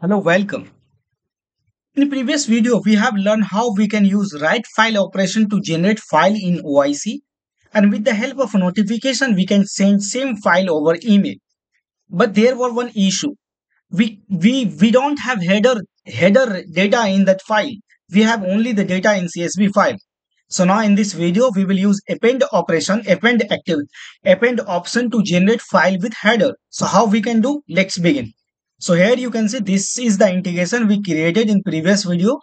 Hello, welcome. In the previous video, we have learned how we can use write file operation to generate file in OIC, and with the help of notification, we can send same file over email. But there were one issue. We don't have header data in that file. We have only the data in CSV file. So now in this video, we will use append operation, append option to generate file with header. So how we can do? Let's begin. So here you can see this is the integration we created in previous video,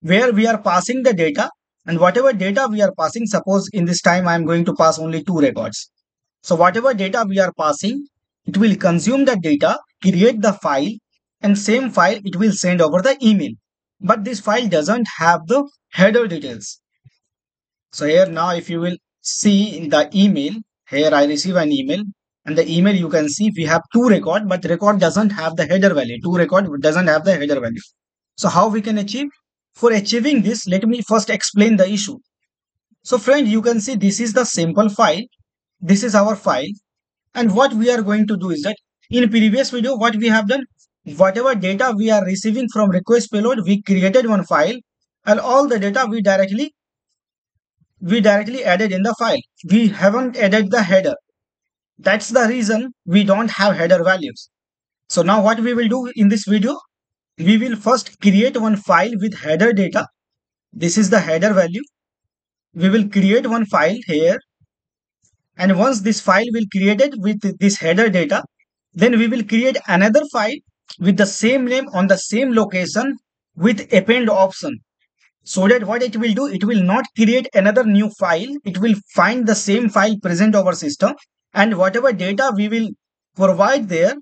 where we are passing the data, and whatever data we are passing, suppose in this time I am going to pass only 2 records. So whatever data we are passing, it will consume the data, create the file, and same file it will send over the email. But this file doesn't have the header details. So here now if you will see in the email, here I receive an email. And the email you can see we have 2 records, but record doesn't have the header value. 2 record doesn't have the header value. So how we can achieve? For achieving this, let me first explain the issue. So friend, you can see this is the sample file. This is our file. And what we are going to do is that in previous video, what we have done, whatever data we are receiving from request payload, we created one file, and all the data we directly added in the file. We haven't added the header. That's the reason we don't have header values. So now what we will do in this video, we will first create one file with header data. This is the header value. We will create one file here. And once this file will be created with this header data, then we will create another file with the same name on the same location with append option. So that what it will do, it will not create another new file. It will find the same file present over system. And whatever data we will provide there,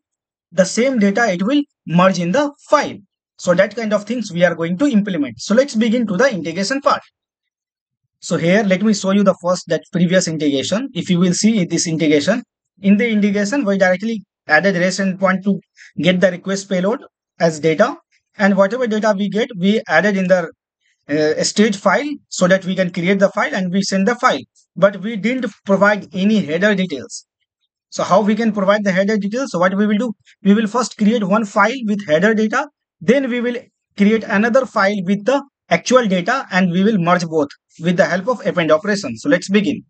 the same data it will merge in the file. So that kind of things we are going to implement. So let's begin to the integration part. So here let me show you the first that previous integration. If you will see this integration, in the integration we directly added REST endpoint to get the request payload as data, and whatever data we get we added in the stage file so that we can create the file and we send the file. But we didn't provide any header details. So how we can provide the header details? So what we will do, we will first create one file with header data, then we will create another file with the actual data, and we will merge both with the help of append operation. So let's begin.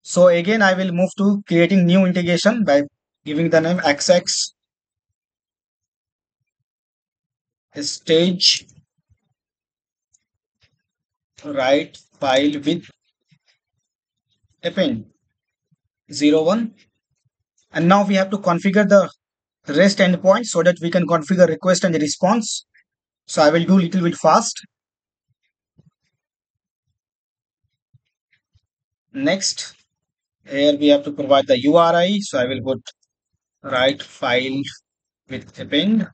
So again I will move to creating new integration by giving the name XX stage write file with append 01, and now we have to configure the REST endpoint so that we can configure request and response. So I will do little bit fast. Next, here we have to provide the URI, so I will put write file with append,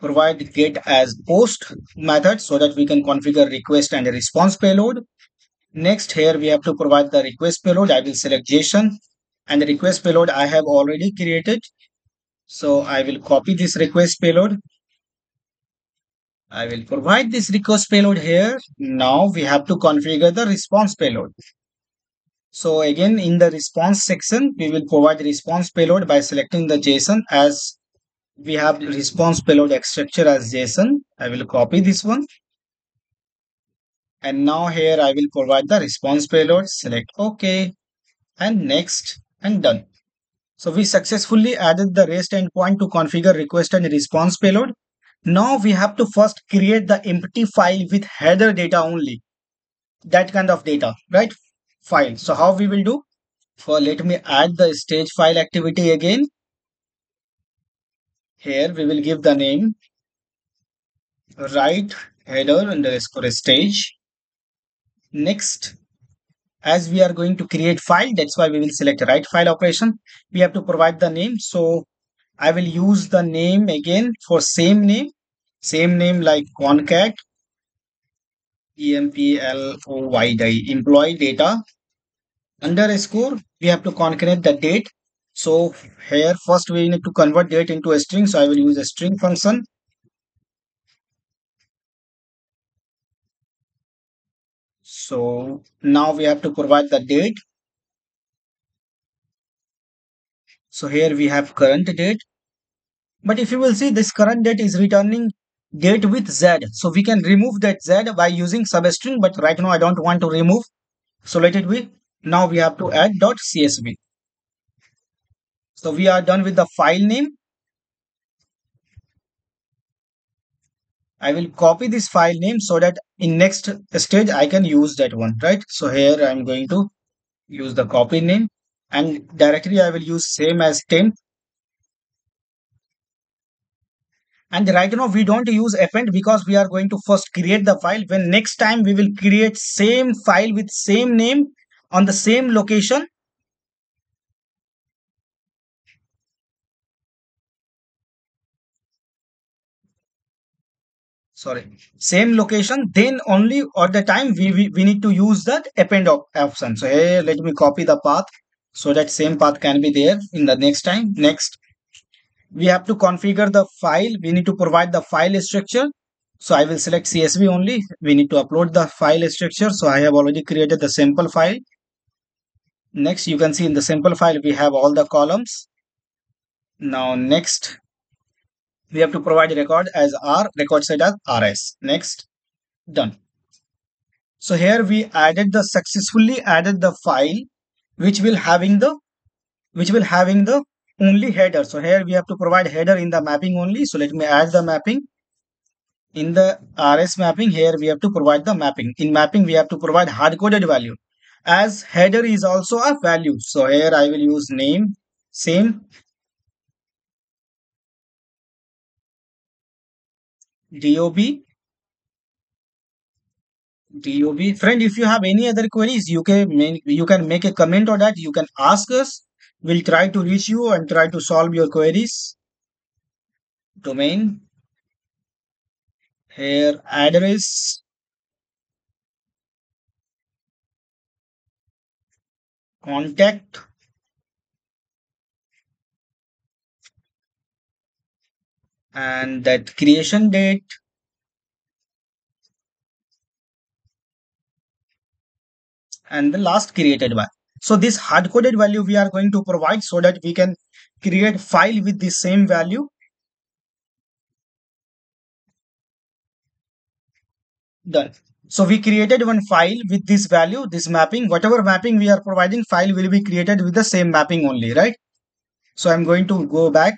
provide get as post method so that we can configure request and response payload. Next, here we have to provide the request payload. I will select JSON, and the request payload I have already created. So I will copy this request payload. I will provide this request payload here. Now we have to configure the response payload. So again in the response section, we will provide the response payload by selecting the JSON, as we have response payload structure as JSON. I will copy this one. And now here I will provide the response payload, select OK, and next, and done. So we successfully added the REST endpoint to configure request and response payload. Now we have to first create the empty file with header data only. That kind of data, right? File. So how we will do? For let me add the stage file activity again. Here we will give the name write header underscore stage. Next, as we are going to create file, that's why we will select write file operation. We have to provide the name. So I will use the name again for same name like concat, employee, employee data, underscore. We have to concatenate the date. So here first we need to convert date into a string. So I will use a string function. So now we have to provide the date. So here we have current date. But if you will see, this current date is returning date with Z. So we can remove that Z by using substring, but right now I don't want to remove. So let it be. Now we have to add .csv. So we are done with the file name. I will copy this file name so that in next stage I can use that one, right? So here I am going to use the copy name and directly I will use same as temp. And right now we don't use append because we are going to first create the file. When next time we will create same file with same name on the same location. Sorry, same location, then only at the time we need to use that append option. So here let me copy the path so that same path can be there in the next time. Next, we have to configure the file. We need to provide the file structure. So I will select CSV only. We need to upload the file structure. So I have already created the sample file. Next, you can see in the sample file, we have all the columns. Now next, we have to provide a record as R, record set as RS. Next, done. So here we added the successfully added the file, which will having the only header. So here we have to provide header in the mapping only. So let me add the mapping in the RS mapping. Here we have to provide the mapping. In mapping, we have to provide hard-coded value, as header is also a value. So here I will use name same. DOB. Friend, if you have any other queries, you can make a comment on that. You can ask us. We'll try to reach you and try to solve your queries. Domain. Here address. Contact. And that creation date, and the last created one. So this hard-coded value we are going to provide so that we can create file with the same value. Done. So we created one file with this value, this mapping, whatever mapping we are providing, file will be created with the same mapping only, right? So I'm going to go back.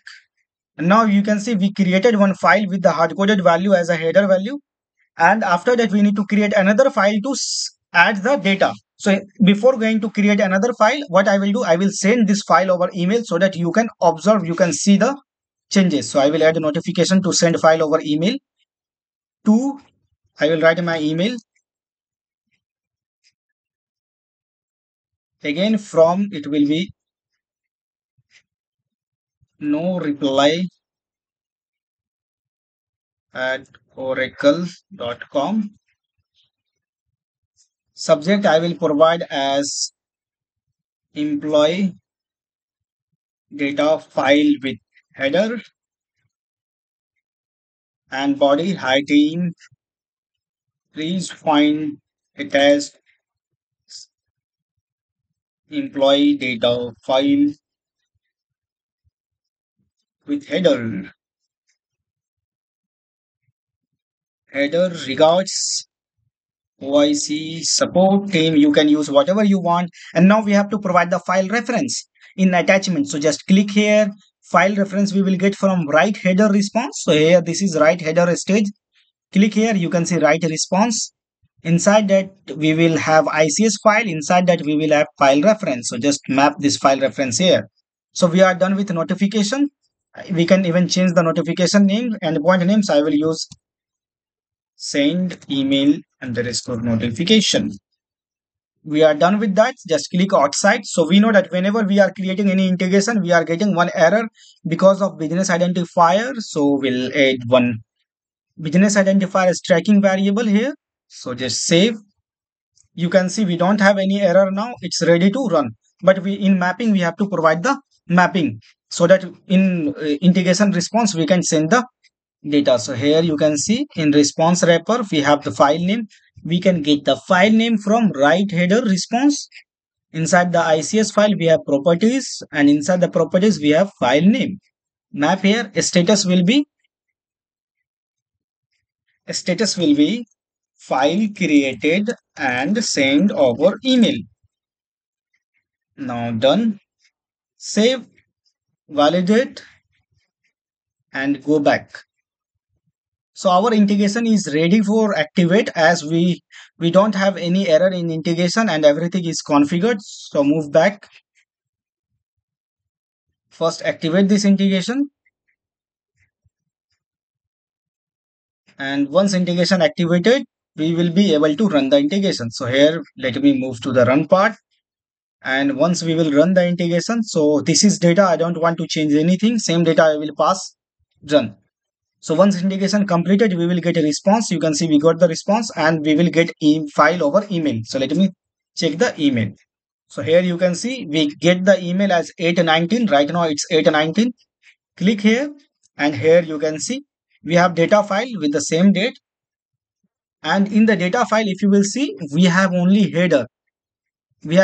Now you can see we created one file with the hard-coded value as a header value, and after that we need to create another file to add the data. So before going to create another file, what I will do, I will send this file over email so that you can observe, you can see the changes. So I will add a notification to send file over email to, I will write my email again from, it will be no reply at oracle.com. Subject I will provide as employee data file with header, and body, hi team, please find it as employee data file with header. Header regards OIC support team. You can use whatever you want. And now we have to provide the file reference in attachment. So just click here. File reference we will get from right header response. So here this is right header stage. Click here. You can see right response. Inside that we will have ICS file. Inside that we will have file reference. So just map this file reference here. So we are done with notification. We can even change the notification name and endpoint names. I will use send email _ notification. We are done with that. Just click outside. So we know that whenever we are creating any integration, we are getting one error because of business identifier. So we'll add one business identifier as tracking variable here. So just save. You can see we don't have any error now. It's ready to run. But we in mapping, we have to provide the mapping so that in integration response we can send the data. So here you can see in response wrapper we have the file name. We can get the file name from right header response. Inside the ICS file we have properties, and inside the properties we have file name. map here, status will be file created and send over email. Now done, save, validate and go back. So our integration is ready for activate, as we don't have any error in integration and everything is configured. So move back. First activate this integration. And once integration activated, we will be able to run the integration. So here, let me move to the run part. And once we will run the integration, so this is data. I don't want to change anything. Same data I will pass, done. So once integration completed, we will get a response. You can see we got the response and we will get file over email. So let me check the email. So here you can see we get the email as 819. Right now it's 819. Click here and here you can see we have data file with the same date. And in the data file, if you will see, we have only header. We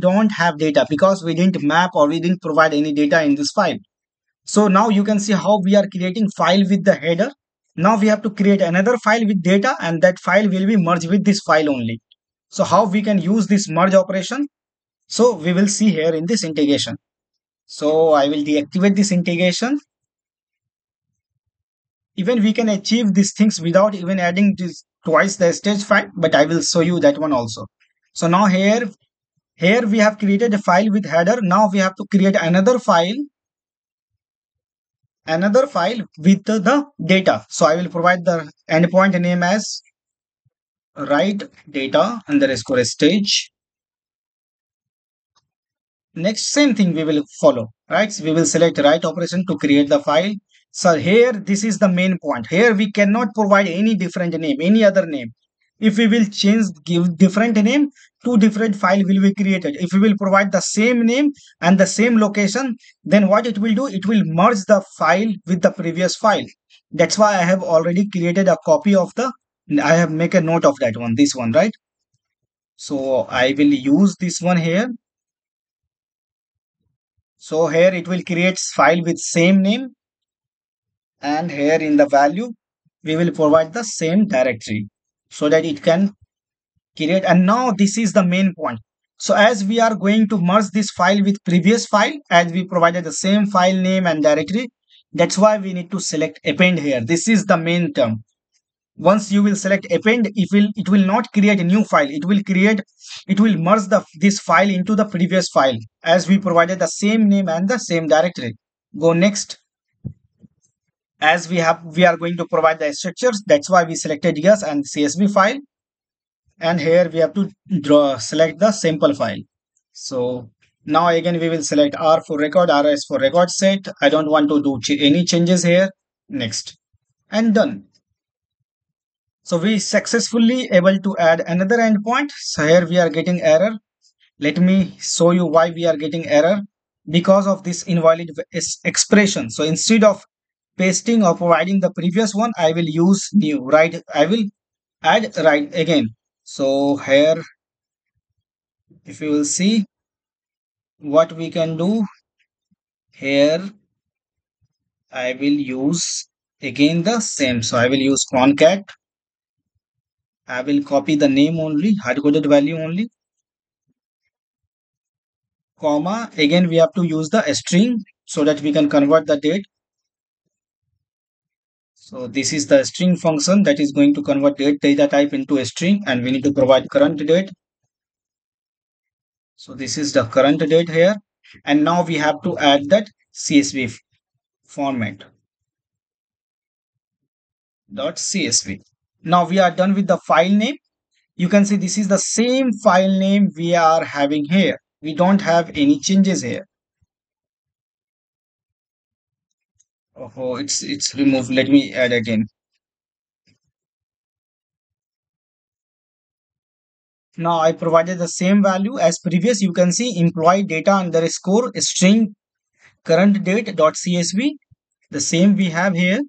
don't have data because we didn't map or we didn't provide any data in this file. So now you can see how we are creating file with the header. Now we have to create another file with data and that file will be merged with this file only. So how we can use this merge operation? So we will see here in this integration. So I will deactivate this integration. Even we can achieve these things without even adding this twice the stage file, but I will show you that one also. So now here we have created a file with header. Now we have to create another file with the data. So I will provide the endpoint name as write data _ stage. Next, same thing we will follow, right? So we will select write operation to create the file. So here, this is the main point. Here we cannot provide any different name, any other name. If we will change, give different name, two different file will be created. If we will provide the same name and the same location, then what it will do, it will merge the file with the previous file. That's why I have already created a copy of the, I have make a note of that one, this one, right? So I will use this one here. So here it will create file with same name. And here in the value, we will provide the same directory, so that it can create. And now this is the main point. So as we are going to merge this file with previous file, as we provided the same file name and directory, that's why we need to select append here. This is the main term. Once you will select append, it will not create a new file. It will merge this file into the previous file, as we provided the same name and the same directory. Go next. As we are going to provide the structures, that's why we selected yes and CSV file. And here we have to select the sample file. So now again we will select R for record, RS for record set. I don't want to do any changes here. Next and done. So we successfully able to add another endpoint. So here we are getting error. Let me show you why we are getting error, because of this invalid expression. So instead of pasting or providing the previous one, I will use new, right? I will add right again. So here, if you will see what we can do here, I will use again the same. So I will use concat. I will copy the name only, hard-coded value only, comma. Again, we have to use the string so that we can convert the date. So this is the string function that is going to convert data type into a string, and we need to provide current date. So this is the current date here. And now we have to add that CSV format .csv. Now we are done with the file name. You can see this is the same file name we are having here. We don't have any changes here. Oh, it's removed. Let me add again. Now I provided the same value as previous. You can see employee data _ string current date .csv. The same we have here.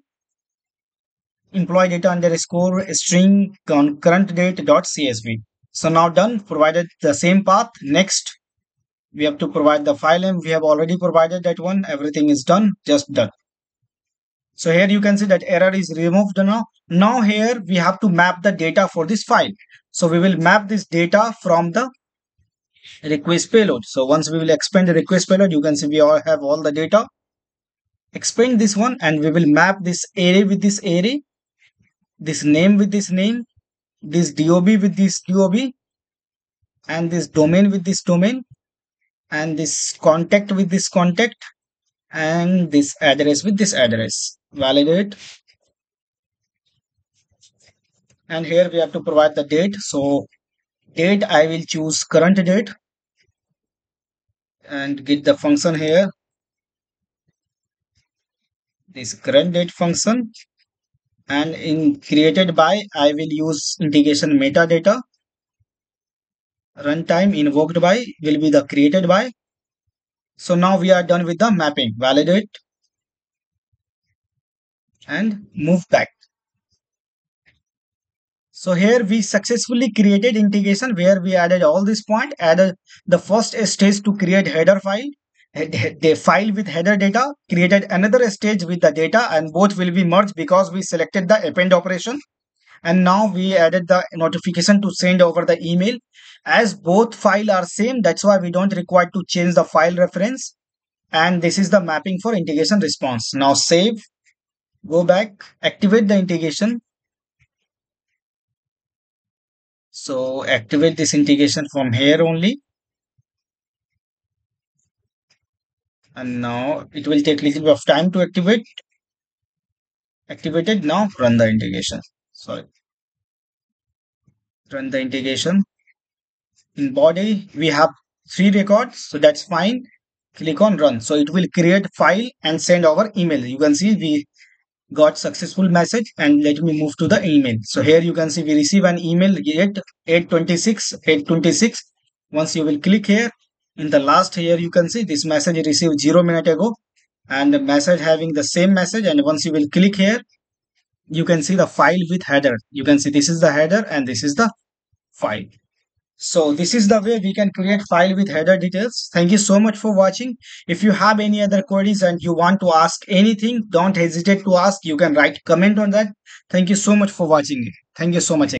Employee data _ string current date .csv. So now done. Provided the same path. Next. We have to provide the file name. We have already provided that one. Everything is done, just done. So here you can see that error is removed now. Now here we have to map the data for this file. So we will map this data from the request payload. So once we will expand the request payload, you can see we all have all the data. Expand this one and we will map this array with this array, this name with this name, this DOB with this DOB, and this domain with this domain, and this contact with this contact, and this address with this address. Validate. And here we have to provide the date. So date, I will choose current date and get the function here, this current date function, and in created by, I will use integration metadata. Runtime invoked by will be the created by. So now we are done with the mapping. Validate and move back. So here we successfully created integration where we added all this point, added the first stage to create header file, the file with header data, created another stage with the data, and both will be merged because we selected the append operation. And now we added the notification to send over the email. As both files are same, that's why we don't require to change the file reference. And this is the mapping for integration response. Now save, go back, activate the integration. So activate this integration from here only. And now it will take a little bit of time to activate. Activated. Now run the integration. Sorry. Run the integration. In body, we have 3 records, so that's fine. Click on run. So it will create file and send our email. You can see we got successful message, and let me move to the email. So here you can see we receive an email at 8:26. Once you will click here, in the last here you can see this message received 0 minutes ago, and the message having the same message. And once you will click here, you can see the file with header. You can see this is the header and this is the file. So this is the way we can create file with header details. Thank you so much for watching. If you have any other queries and you want to ask anything, don't hesitate to ask. You can write comment on that. Thank you so much for watching. Thank you so much.